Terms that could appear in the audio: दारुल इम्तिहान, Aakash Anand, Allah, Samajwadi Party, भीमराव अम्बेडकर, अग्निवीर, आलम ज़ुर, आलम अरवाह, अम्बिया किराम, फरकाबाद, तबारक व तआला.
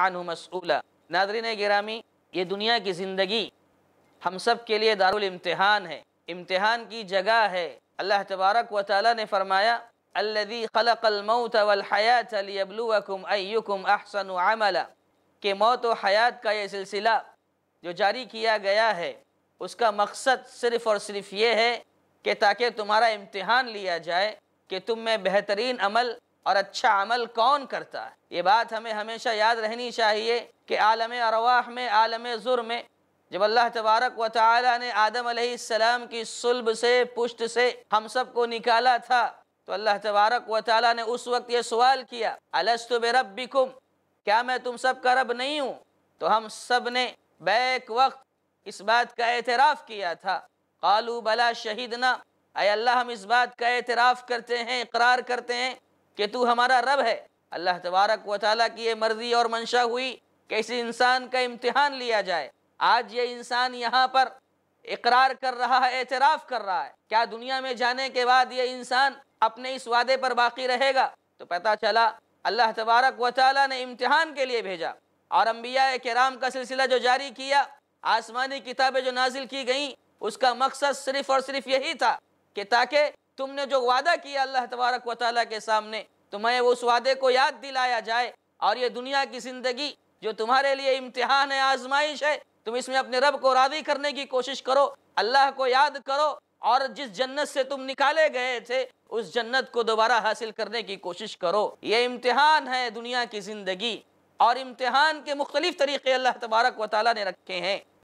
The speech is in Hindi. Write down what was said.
आनु मसूला। नादरीन गिरामी, ये दुनिया की ज़िंदगी हम सब के लिए दारुल इम्तिहान है, इम्तिहान की जगह है। अल्लाह तबारक व तआला ने फरमाया अल्लज़ी खलक़ल मौत वल हयात लियब्लुवकुम अय्युकुम अहसनु अमला, के मौत व हयात का ये सिलसिला जो जारी किया गया है उसका मकसद सिर्फ़ और सिर्फ ये है कि ताकि तुम्हारा इम्तिहान लिया जाए कि तुम में बेहतरीन अमल और अच्छा अमल कौन करता है। ये बात हमें हमेशा याद रहनी चाहिए कि आलम अरवाह में, आलम ज़ुर में, जब अल्लाह तबारक व तआला ने आदम अलैहिस्सलाम की सुल्ब से, पुष्ट से हम सब को निकाला था, तो अल्लाह तबारक व तआला ने उस वक्त ये सवाल किया अलस्तु बिरब्बिकुम, क्या मैं तुम सब का रब नहीं हूँ? तो हम सब ने बैक वक्त इस बात का एतराफ़ किया था। क़ालू बला शहीदना, अय अल्लाह हम इस बात का एतराफ़ करते हैं, इकरार करते हैं कि तू हमारा रब है। अल्लाह तबारक व तआला की ये मर्ज़ी और मंशा हुई कि इस इंसान का इम्तिहान लिया जाए। आज ये इंसान यहाँ पर इकरार कर रहा है, एतराफ़ कर रहा है। क्या दुनिया में जाने के बाद ये इंसान अपने इस वादे पर बाकी रहेगा? तो पता चला अल्लाह तबारक व तआला ने इम्तिहान के लिए भेजा, और अम्बिया किराम का सिलसिला जो जारी किया, आसमानी किताबें जो नाजिल की गईं, उसका मकसद सिर्फ़ और सिर्फ यही था कि ताकि तुमने जो वादा किया अल्लाह तबारक व तआला के सामने, तुम्हें उस वादे को याद दिलाया जाए, और ये दुनिया की ज़िंदगी जो तुम्हारे लिए इम्तिहान है, आजमाइश है, तुम इसमें अपने रब को राज़ी करने की कोशिश करो, अल्लाह को याद करो, और जिस जन्नत से तुम निकाले गए थे उस जन्नत को दोबारा हासिल करने की कोशिश करो। ये इम्तिहान है दुनिया की ज़िंदगी, और इम्तिहान के मुख्तलिफ़ तरीक़े अल्लाह तबारक व तआला ने रखे हैं।